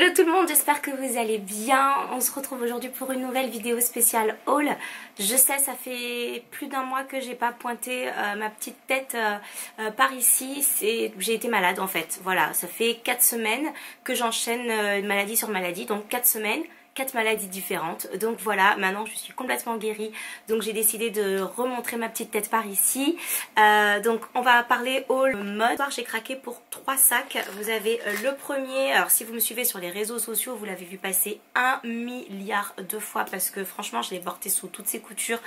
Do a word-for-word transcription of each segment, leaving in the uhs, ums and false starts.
Hello tout le monde, j'espère que vous allez bien. On se retrouve aujourd'hui pour une nouvelle vidéo spéciale haul. Je sais, ça fait plus d'un mois que j'ai pas pointé euh, ma petite tête euh, euh, par ici. J'ai été malade en fait, voilà. Ça fait quatre semaines que j'enchaîne euh, maladie sur maladie, donc quatre semaines. Quatre maladies différentes, donc voilà, maintenant je suis complètement guérie, donc j'ai décidé de remontrer ma petite tête par ici. Euh, donc on va parler haul mode. J'ai craqué pour trois sacs. Vous avez le premier, alors si vous me suivez sur les réseaux sociaux, vous l'avez vu passer un milliard de fois parce que franchement je l'ai porté sous toutes ses coutures.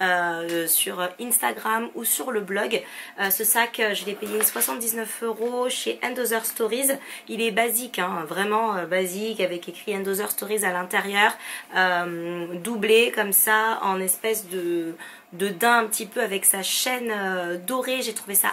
Euh, sur Instagram ou sur le blog. Euh, ce sac, je l'ai payé soixante-dix-neuf euros chez &Other Stories. Il est basique, hein, vraiment euh, basique, avec écrit &Other Stories à l'intérieur, euh, doublé comme ça, en espèce de, de daim un petit peu avec sa chaîne euh, dorée. J'ai trouvé ça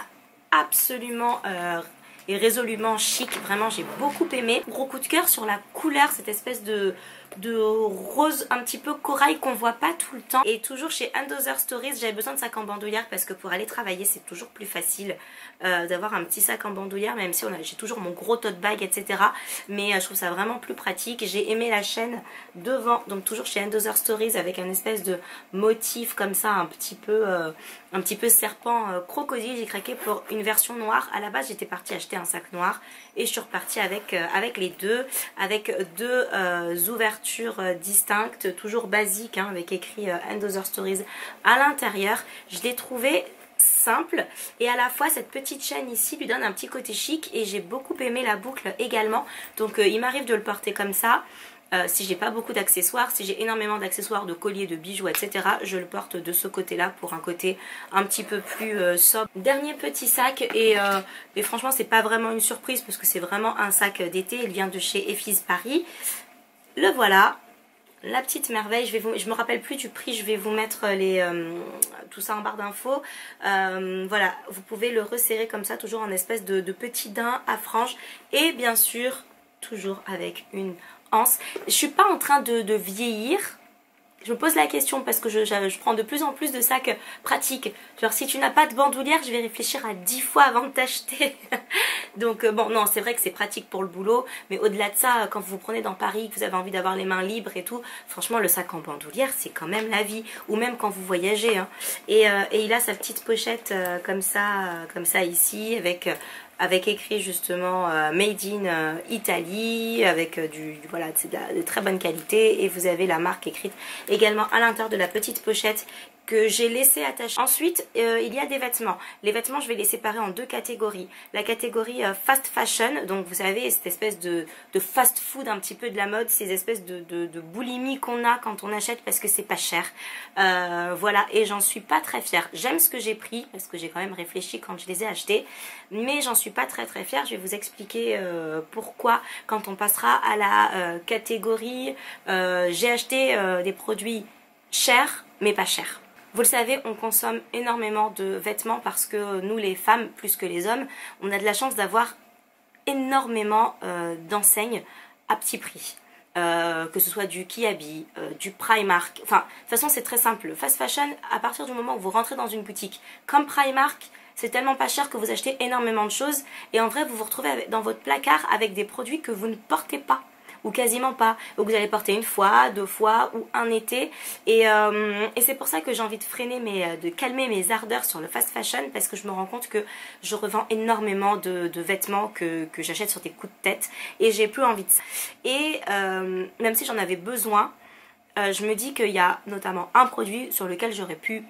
absolument euh, et résolument chic. Vraiment, j'ai beaucoup aimé. Gros coup de cœur sur la couleur, cette espèce de... de rose un petit peu corail qu'on voit pas tout le temps. Et toujours chez &Other Stories, j'avais besoin de sac en bandoulière parce que pour aller travailler c'est toujours plus facile euh, d'avoir un petit sac en bandoulière, même si j'ai toujours mon gros tote bag etc, mais euh, je trouve ça vraiment plus pratique. J'ai aimé la chaîne devant, donc toujours chez &Other Stories, avec un espèce de motif comme ça un petit peu euh, un petit peu serpent euh, crocodile. J'ai craqué pour une version noire. À la base j'étais partie acheter un sac noir et je suis repartie avec, euh, avec les deux, avec deux euh, ouvertures distincte, toujours basique, hein, avec écrit euh, &Other Stories à l'intérieur. Je l'ai trouvé simple et à la fois cette petite chaîne ici lui donne un petit côté chic et j'ai beaucoup aimé la boucle également. Donc euh, il m'arrive de le porter comme ça. Euh, si j'ai pas beaucoup d'accessoires, si j'ai énormément d'accessoires, de colliers, de bijoux, et cetera, je le porte de ce côté-là pour un côté un petit peu plus euh, sobre. Dernier petit sac, et, euh, et franchement, c'est pas vraiment une surprise parce que c'est vraiment un sac d'été. Il vient de chez Efyse Paris. Le voilà, la petite merveille. Je vais vous, je me rappelle plus du prix, je vais vous mettre les, euh, tout ça en barre d'infos. Euh, voilà, vous pouvez le resserrer comme ça, toujours en espèce de, de petit daim à franges. Et bien sûr, toujours avec une anse. Je suis pas en train de, de vieillir. Je me pose la question parce que je, je, je prends de plus en plus de sacs pratiques. Genre si tu n'as pas de bandoulière, je vais réfléchir à dix fois avant de t'acheter. Donc bon, non, c'est vrai que c'est pratique pour le boulot. Mais au-delà de ça, quand vous vous prenez dans Paris, que vous avez envie d'avoir les mains libres et tout, franchement, le sac en bandoulière, c'est quand même la vie. Ou même quand vous voyagez. Hein. Et, euh, et il a sa petite pochette euh, comme ça, euh, comme ça ici, avec... Euh, avec écrit justement euh, Made in euh, Italy, avec euh, du, du voilà, de, la, de très bonne qualité, et vous avez la marque écrite également à l'intérieur de la petite pochette que j'ai laissé attacher. Ensuite, euh, il y a des vêtements. Les vêtements, je vais les séparer en deux catégories. La catégorie euh, fast fashion, donc vous savez, cette espèce de, de fast food un petit peu de la mode, ces espèces de, de, de boulimie qu'on a quand on achète parce que c'est pas cher. Euh, voilà, et j'en suis pas très fière. J'aime ce que j'ai pris, parce que j'ai quand même réfléchi quand je les ai achetés, mais j'en suis pas très très fière. Je vais vous expliquer euh, pourquoi quand on passera à la euh, catégorie euh, j'ai acheté euh, des produits chers, mais pas chers. Vous le savez, on consomme énormément de vêtements parce que nous, les femmes, plus que les hommes, on a de la chance d'avoir énormément euh, d'enseignes à petit prix. Euh, que ce soit du Kiabi, euh, du Primark. Enfin, de toute façon, c'est très simple. Fast fashion, à partir du moment où vous rentrez dans une boutique comme Primark, c'est tellement pas cher que vous achetez énormément de choses. Et en vrai, vous vous retrouvez avec, dans votre placard avec des produits que vous ne portez pas. Ou quasiment pas, ou que vous allez porter une fois, deux fois, ou un été. Et, euh, et c'est pour ça que j'ai envie de freiner, mes, de calmer mes ardeurs sur le fast fashion, parce que je me rends compte que je revends énormément de, de vêtements que, que j'achète sur des coups de tête, et j'ai plus envie de ça. Et euh, même si j'en avais besoin, euh, je me dis qu'il y a notamment un produit sur lequel j'aurais pu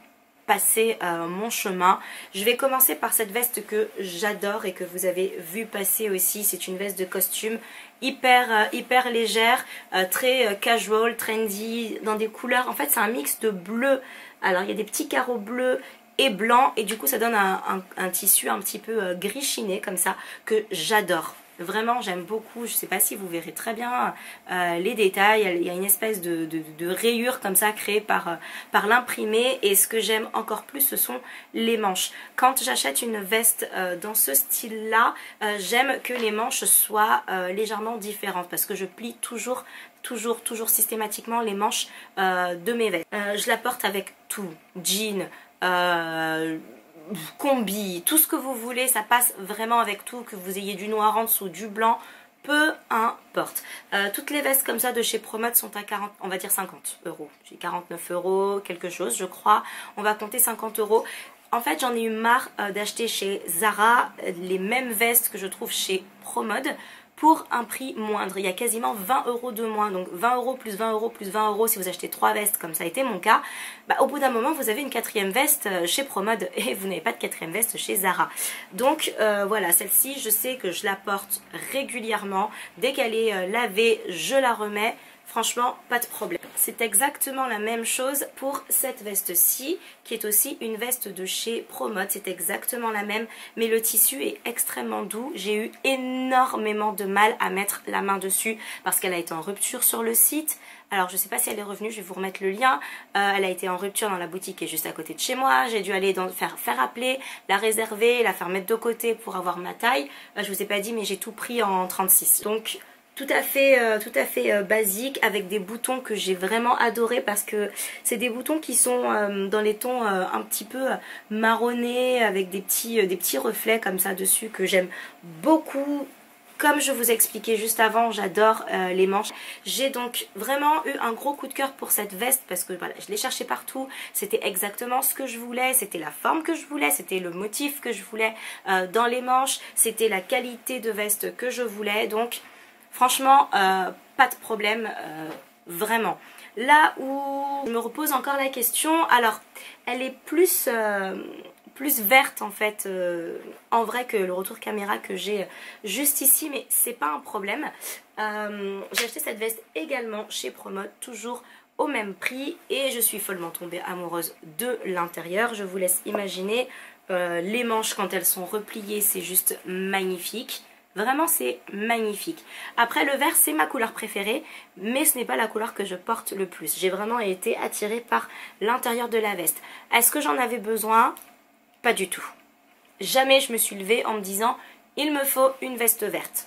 passer euh, mon chemin. Je vais commencer par cette veste que j'adore et que vous avez vu passer aussi. C'est une veste de costume hyper euh, hyper légère, euh, très euh, casual, trendy, dans des couleurs. En fait, c'est un mix de bleu. Alors, il y a des petits carreaux bleus et blancs et du coup, ça donne un, un, un tissu un petit peu euh, gris chiné comme ça que j'adore. Vraiment, j'aime beaucoup. Je sais pas si vous verrez très bien euh, les détails. Il y a une espèce de, de, de rayure comme ça créée par, euh, par l'imprimé. Et ce que j'aime encore plus, ce sont les manches. Quand j'achète une veste euh, dans ce style-là, euh, j'aime que les manches soient euh, légèrement différentes. Parce que je plie toujours, toujours, toujours systématiquement les manches euh, de mes vestes. Euh, je la porte avec tout. Jean, euh... combi, tout ce que vous voulez, ça passe vraiment avec tout, que vous ayez du noir en dessous, du blanc, peu importe. Euh, toutes les vestes comme ça de chez Promod sont à quarante, on va dire cinquante euros. J'ai quarante-neuf euros, quelque chose, je crois. On va compter cinquante euros. En fait, j'en ai eu marre euh, d'acheter chez Zara euh, les mêmes vestes que je trouve chez Promod pour un prix moindre. Il y a quasiment vingt euros de moins. Donc vingt euros plus vingt euros plus vingt euros si vous achetez trois vestes, comme ça a été mon cas. Bah, au bout d'un moment, vous avez une quatrième veste chez Promod et vous n'avez pas de quatrième veste chez Zara. Donc euh, voilà, celle-ci, je sais que je la porte régulièrement. Dès qu'elle est euh, lavée, je la remets. Franchement, pas de problème. C'est exactement la même chose pour cette veste-ci, qui est aussi une veste de chez Promod. C'est exactement la même, mais le tissu est extrêmement doux. J'ai eu énormément de mal à mettre la main dessus parce qu'elle a été en rupture sur le site. Alors, je ne sais pas si elle est revenue, je vais vous remettre le lien. Euh, elle a été en rupture dans la boutique qui est juste à côté de chez moi. J'ai dû aller dans, faire, faire appeler, la réserver, la faire mettre de côté pour avoir ma taille. Euh, je ne vous ai pas dit, mais j'ai tout pris en trente-six. Donc... Tout à fait, euh, tout à fait euh, basique, avec des boutons que j'ai vraiment adoré parce que c'est des boutons qui sont euh, dans les tons euh, un petit peu marronnés, avec des petits, euh, des petits reflets comme ça dessus que j'aime beaucoup. Comme je vous expliquais juste avant, j'adore euh, les manches. J'ai donc vraiment eu un gros coup de cœur pour cette veste parce que voilà, je l'ai cherchée partout. C'était exactement ce que je voulais, c'était la forme que je voulais, c'était le motif que je voulais euh, dans les manches, c'était la qualité de veste que je voulais. Donc... Franchement, euh, pas de problème, euh, vraiment. Là où je me repose encore la question, alors elle est plus, euh, plus verte en fait, euh, en vrai que le retour caméra que j'ai juste ici, mais c'est pas un problème. Euh, j'ai acheté cette veste également chez Promod, toujours au même prix, et je suis follement tombée amoureuse de l'intérieur. Je vous laisse imaginer euh, les manches quand elles sont repliées, c'est juste magnifique. Vraiment, c'est magnifique. Après, le vert, c'est ma couleur préférée, mais ce n'est pas la couleur que je porte le plus. J'ai vraiment été attirée par l'intérieur de la veste. Est-ce que j'en avais besoin? Pas du tout. Jamais je me suis levée en me disant « il me faut une veste verte ».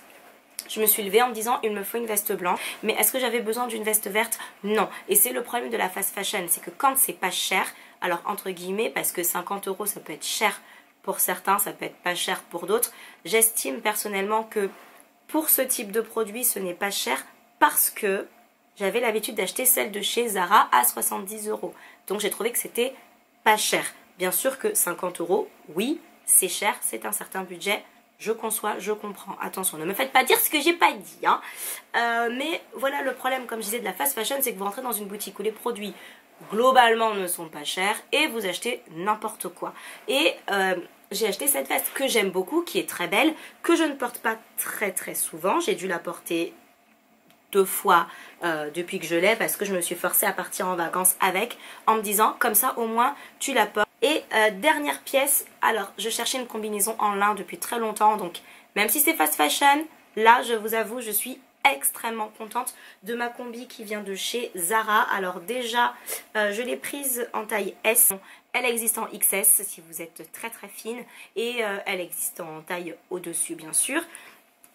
Je me suis levée en me disant « il me faut une veste blanche ». Mais est-ce que j'avais besoin d'une veste verte? Non. Et c'est le problème de la fast fashion, c'est que quand c'est pas cher, alors entre guillemets, parce que cinquante euros, ça peut être cher pour certains, ça peut être pas cher pour d'autres. J'estime personnellement que pour ce type de produit, ce n'est pas cher parce que j'avais l'habitude d'acheter celle de chez Zara à soixante-dix euros. Donc j'ai trouvé que c'était pas cher. Bien sûr que cinquante euros, oui, c'est cher, c'est un certain budget. Je conçois, je comprends. Attention, ne me faites pas dire ce que j'ai pas dit. Hein. Euh, mais voilà le problème, comme je disais, de la fast fashion, c'est que vous rentrez dans une boutique où les produits... globalement ne sont pas chers et vous achetez n'importe quoi. Et euh, j'ai acheté cette veste que j'aime beaucoup, qui est très belle, que je ne porte pas très très souvent. J'ai dû la porter deux fois euh, depuis que je l'ai parce que je me suis forcée à partir en vacances avec, en me disant comme ça au moins tu la portes. Et euh, dernière pièce, alors je cherchais une combinaison en lin depuis très longtemps, donc même si c'est fast fashion, là je vous avoue je suis extrêmement contente de ma combi qui vient de chez Zara. Alors déjà euh, je l'ai prise en taille S, elle existe en X S si vous êtes très très fine, et euh, elle existe en taille au-dessus bien sûr.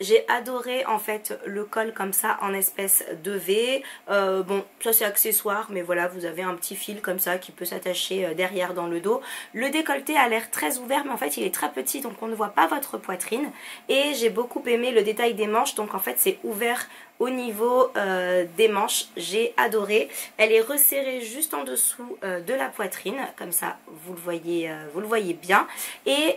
J'ai adoré en fait le col comme ça en espèce de V. Euh, bon, ça c'est accessoire, mais voilà, vous avez un petit fil comme ça qui peut s'attacher derrière dans le dos. Le décolleté a l'air très ouvert, mais en fait il est très petit, donc on ne voit pas votre poitrine. Et j'ai beaucoup aimé le détail des manches, donc en fait c'est ouvert au niveau euh, des manches. J'ai adoré. Elle est resserrée juste en dessous euh, de la poitrine, comme ça vous le voyez, euh, vous le voyez bien. Et...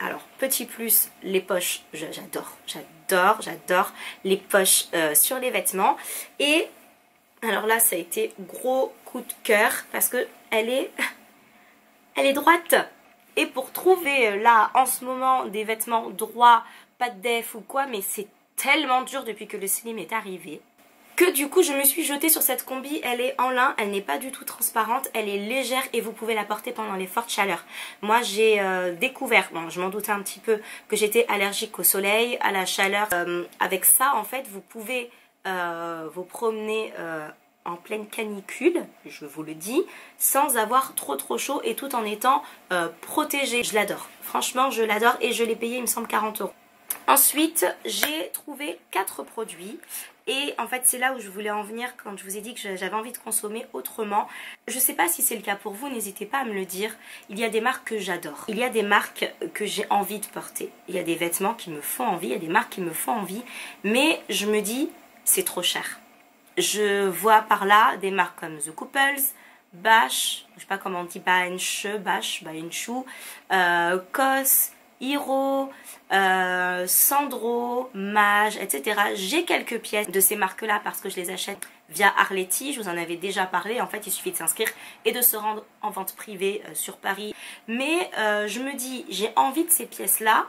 alors, petit plus, les poches, j'adore, j'adore, j'adore les poches euh, sur les vêtements. Et alors là, ça a été gros coup de cœur parce que elle est, elle est droite. Et pour trouver là, en ce moment, des vêtements droits, pas de def ou quoi, mais c'est tellement dur depuis que le slim est arrivé, que du coup je me suis jetée sur cette combi. Elle est en lin, elle n'est pas du tout transparente, elle est légère et vous pouvez la porter pendant les fortes chaleurs. Moi j'ai euh, découvert, bon je m'en doutais un petit peu, que j'étais allergique au soleil, à la chaleur. Euh, avec ça en fait vous pouvez euh, vous promener euh, en pleine canicule, je vous le dis, sans avoir trop trop chaud et tout en étant euh, protégée. Je l'adore, franchement je l'adore, et je l'ai payée il me semble quarante euros. Ensuite, j'ai trouvé quatre produits. Et en fait, c'est là où je voulais en venir quand je vous ai dit que j'avais envie de consommer autrement. Je ne sais pas si c'est le cas pour vous, n'hésitez pas à me le dire. Il y a des marques que j'adore. Il y a des marques que j'ai envie de porter. Il y a des vêtements qui me font envie, il y a des marques qui me font envie. Mais je me dis, c'est trop cher. Je vois par là des marques comme The Kooples, ba&sh, je ne sais pas comment on dit, ba&sh, ba&sh, ba&shu, euh, Cos, Iro, euh, Sandro, Maje, et cetera. J'ai quelques pièces de ces marques-là parce que je les achète via Arletti. Je vous en avais déjà parlé. En fait, il suffit de s'inscrire et de se rendre en vente privée euh, sur Paris. Mais euh, je me dis, j'ai envie de ces pièces-là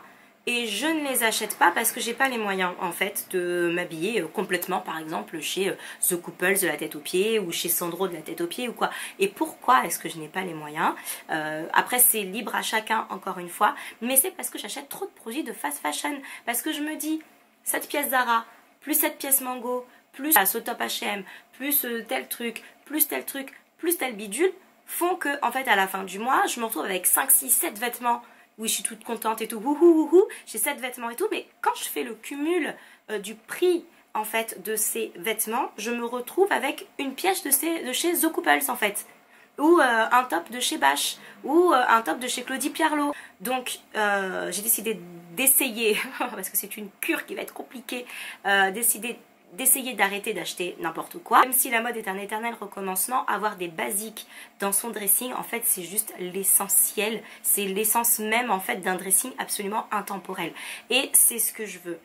et je ne les achète pas parce que j'ai pas les moyens, en fait, de m'habiller euh, complètement, par exemple, chez euh, The Kooples de la tête aux pieds ou chez Sandro de la tête aux pieds ou quoi. Et pourquoi est-ce que je n'ai pas les moyens? euh, Après, c'est libre à chacun, encore une fois, mais c'est parce que j'achète trop de produits de fast fashion. Parce que je me dis, cette pièce Zara, plus cette pièce Mango, plus ce top H et M, plus euh, tel truc, plus tel truc, plus tel bidule, font que, en fait, à la fin du mois, je me retrouve avec cinq, six, sept vêtements. Oui, je suis toute contente et tout, wouhouhouhou, j'ai sept vêtements et tout, mais quand je fais le cumul euh, du prix, en fait, de ces vêtements, je me retrouve avec une pièce de, ces, de chez The Kooples, en fait, ou euh, un top de chez ba&sh, ou euh, un top de chez Claudie Pierlot. Donc, euh, j'ai décidé d'essayer, parce que c'est une cure qui va être compliquée, euh, décider d'essayer d'arrêter d'acheter n'importe quoi. Même si la mode est un éternel recommencement, avoir des basiques dans son dressing, en fait, c'est juste l'essentiel. C'est l'essence même, en fait, d'un dressing absolument intemporel. Et c'est ce que je veux.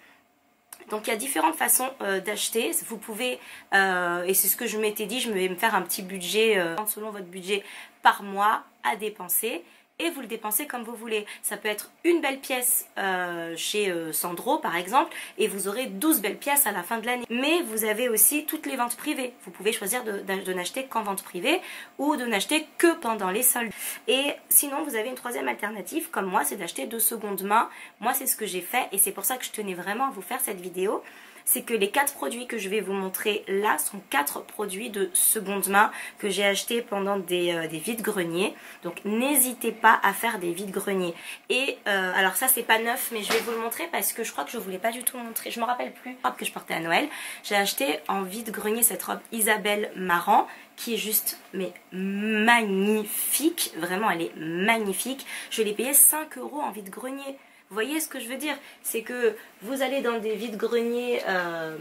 Donc, il y a différentes façons euh, d'acheter. Vous pouvez, euh, et c'est ce que je m'étais dit, je vais me faire un petit budget, euh, selon votre budget, par mois à dépenser. Et vous le dépensez comme vous voulez. Ça peut être une belle pièce euh, chez euh, Sandro par exemple, et vous aurez douze belles pièces à la fin de l'année. Mais vous avez aussi toutes les ventes privées. Vous pouvez choisir de, de, de n'acheter qu'en vente privée ou de n'acheter que pendant les soldes. Et sinon vous avez une troisième alternative comme moi, c'est d'acheter de seconde main. Moi c'est ce que j'ai fait et c'est pour ça que je tenais vraiment à vous faire cette vidéo. C'est que les quatre produits que je vais vous montrer là sont quatre produits de seconde main que j'ai achetés pendant des, euh, des vides-greniers. Donc n'hésitez pas à faire des vides-greniers. Et euh, alors ça c'est pas neuf, mais je vais vous le montrer parce que je crois que je ne vous l'ai pas du tout montré. Je me rappelle plus. La robe que je portais à Noël, j'ai acheté en vide-grenier cette robe Isabel Marant, qui est juste mais magnifique. Vraiment elle est magnifique. Je l'ai payée cinq euros en vide-grenier. Vous voyez ce que je veux dire? C'est que vous allez dans des vides-greniers euh,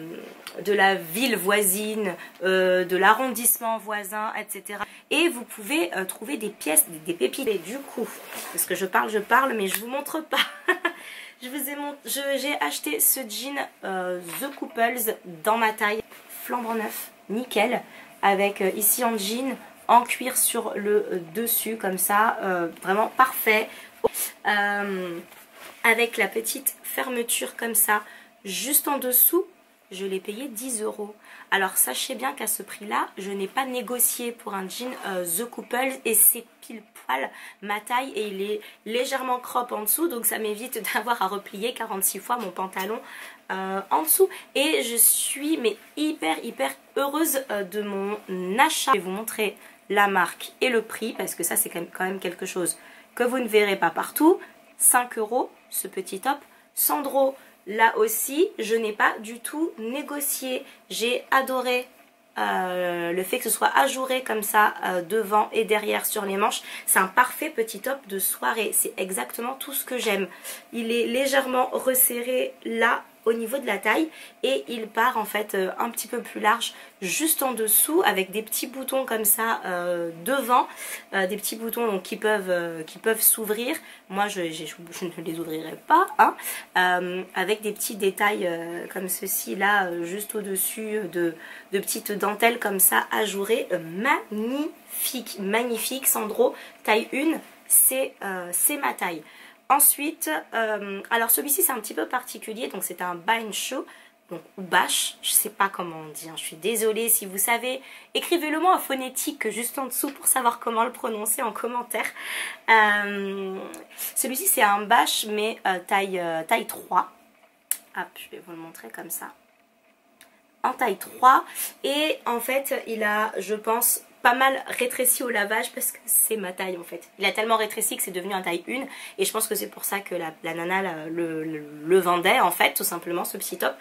de la ville voisine, euh, de l'arrondissement voisin, et cetera. Et vous pouvez euh, trouver des pièces, des pépites. Et du coup, parce que je parle, je parle, mais je vous montre pas. je vous ai mont... je, j'ai acheté ce jean euh, The Kooples dans ma taille, flambant neuf, nickel, avec euh, ici en jean, en cuir sur le euh, dessus, comme ça, euh, vraiment parfait. Euh, Avec la petite fermeture comme ça, juste en dessous, je l'ai payé dix euros. Alors sachez bien qu'à ce prix-là, je n'ai pas négocié pour un jean euh, The Kooples et c'est pile poil ma taille et il est légèrement crop en dessous. Donc ça m'évite d'avoir à replier quarante-six fois mon pantalon euh, en dessous. Et je suis mais hyper hyper heureuse euh, de mon achat. Je vais vous montrer la marque et le prix parce que ça c'est quand même quelque chose que vous ne verrez pas partout. cinq euros, ce petit top. Sandro, là aussi, je n'ai pas du tout négocié. J'ai adoré euh, le fait que ce soit ajouré comme ça, euh, devant et derrière sur les manches. C'est un parfait petit top de soirée. C'est exactement tout ce que j'aime. Il est légèrement resserré là, au niveau de la taille, et il part en fait euh, un petit peu plus large juste en dessous avec des petits boutons comme ça euh, devant, euh, des petits boutons donc, qui peuvent euh, qui peuvent s'ouvrir. Moi je, je, je ne les ouvrirai pas, hein, euh, avec des petits détails euh, comme ceci là, euh, juste au dessus de, de petites dentelles comme ça ajourées. euh, magnifique, magnifique. Sandro taille un, c'est euh, c'est ma taille. Ensuite, euh, alors celui-ci c'est un petit peu particulier, donc c'est un ba&sh, donc ou ba&sh, je sais pas comment on dit, hein, je suis désolée, si vous savez, écrivez-le moi en phonétique juste en dessous pour savoir comment le prononcer en commentaire. Euh, celui-ci c'est un ba&sh mais euh, taille, euh, taille trois, hop, je vais vous le montrer comme ça, en taille trois, et en fait il a, je pense, pas mal rétréci au lavage parce que c'est ma taille en fait. Il a tellement rétréci que c'est devenu un taille un et je pense que c'est pour ça que la, la nana la, le, le, le vendait en fait, tout simplement, ce petit top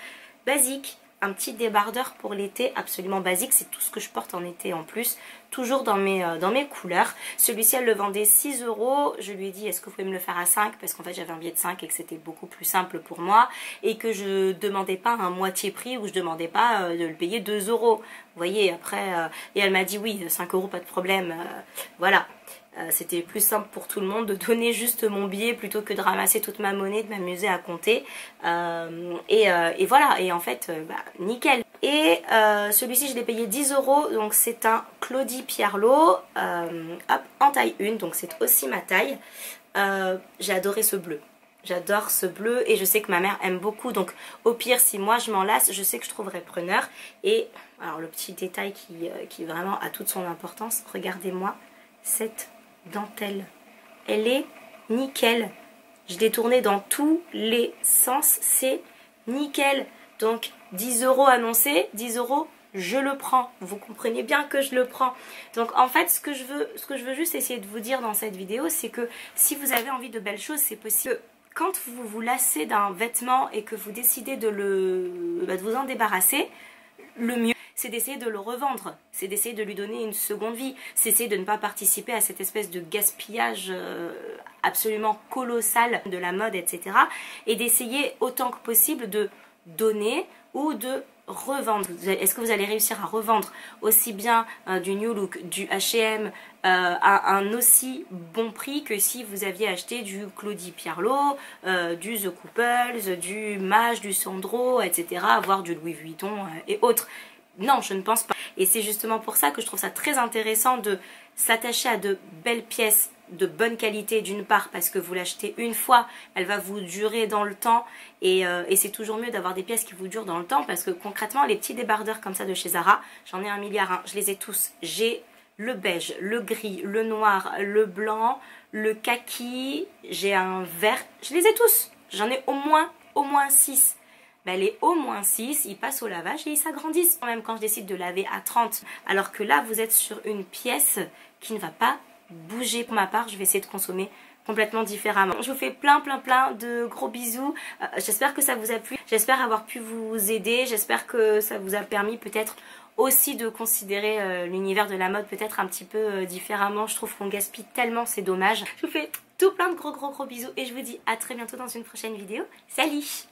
basique. Un petit débardeur pour l'été absolument basique, c'est tout ce que je porte en été en plus, toujours dans mes, euh, dans mes couleurs. Celui-ci elle le vendait six euros, je lui ai dit est-ce que vous pouvez me le faire à cinq parce qu'en fait j'avais un billet de cinq et que c'était beaucoup plus simple pour moi et que je demandais pas un moitié prix ou je demandais pas euh, de le payer deux euros. Vous voyez après, euh, et elle m'a dit oui cinq euros pas de problème, euh, voilà. Euh, c'était plus simple pour tout le monde de donner juste mon billet plutôt que de ramasser toute ma monnaie, de m'amuser à compter euh, et, euh, et voilà, et en fait euh, bah, nickel. Et euh, celui-ci je l'ai payé dix euros, donc c'est un Claudie Pierlot euh, hop, en taille un, donc c'est aussi ma taille. euh, j'ai adoré ce bleu, j'adore ce bleu et je sais que ma mère aime beaucoup, donc au pire si moi je m'en lasse je sais que je trouverai preneur. Et alors le petit détail qui, euh, qui vraiment a toute son importance, regardez-moi cette dentelle, elle est nickel, je l'ai tournée dans tous les sens, c'est nickel. Donc dix euros annoncés, dix euros je le prends, vous comprenez bien que je le prends. Donc en fait ce que je veux, ce que je veux juste essayer de vous dire dans cette vidéo, c'est que si vous avez envie de belles choses, c'est possible. Quand vous vous lassez d'un vêtement et que vous décidez de, le, bah, de vous en débarrasser, le mieux c'est d'essayer de le revendre, c'est d'essayer de lui donner une seconde vie, c'est d'essayer de ne pas participer à cette espèce de gaspillage absolument colossal de la mode, et cetera. Et d'essayer autant que possible de donner ou de revendre. Est-ce que vous allez réussir à revendre aussi bien euh, du New Look, du H et M euh, à un aussi bon prix que si vous aviez acheté du Claudie Pierlot, euh, du The Kooples, du Maje, du Sandro, et cetera, voire du Louis Vuitton euh, et autres? Non, je ne pense pas. Et c'est justement pour ça que je trouve ça très intéressant de s'attacher à de belles pièces de bonne qualité, d'une part parce que vous l'achetez une fois, elle va vous durer dans le temps et, euh, et c'est toujours mieux d'avoir des pièces qui vous durent dans le temps parce que concrètement les petits débardeurs comme ça de chez Zara, j'en ai un milliard, hein, je les ai tous. J'ai le beige, le gris, le noir, le blanc, le kaki, j'ai un vert, je les ai tous. J'en ai au moins, au moins six. Ben les au moins six, ils passent au lavage et ils s'agrandissent. Même quand je décide de laver à trente, alors que là vous êtes sur une pièce qui ne va pas bouger. Pour ma part, je vais essayer de consommer complètement différemment. Je vous fais plein plein plein de gros bisous, euh, j'espère que ça vous a plu, j'espère avoir pu vous aider, j'espère que ça vous a permis peut-être aussi de considérer euh, l'univers de la mode peut-être un petit peu euh, différemment. Je trouve qu'on gaspille tellement, c'est dommage. Je vous fais tout plein de gros gros gros bisous et je vous dis à très bientôt dans une prochaine vidéo. Salut!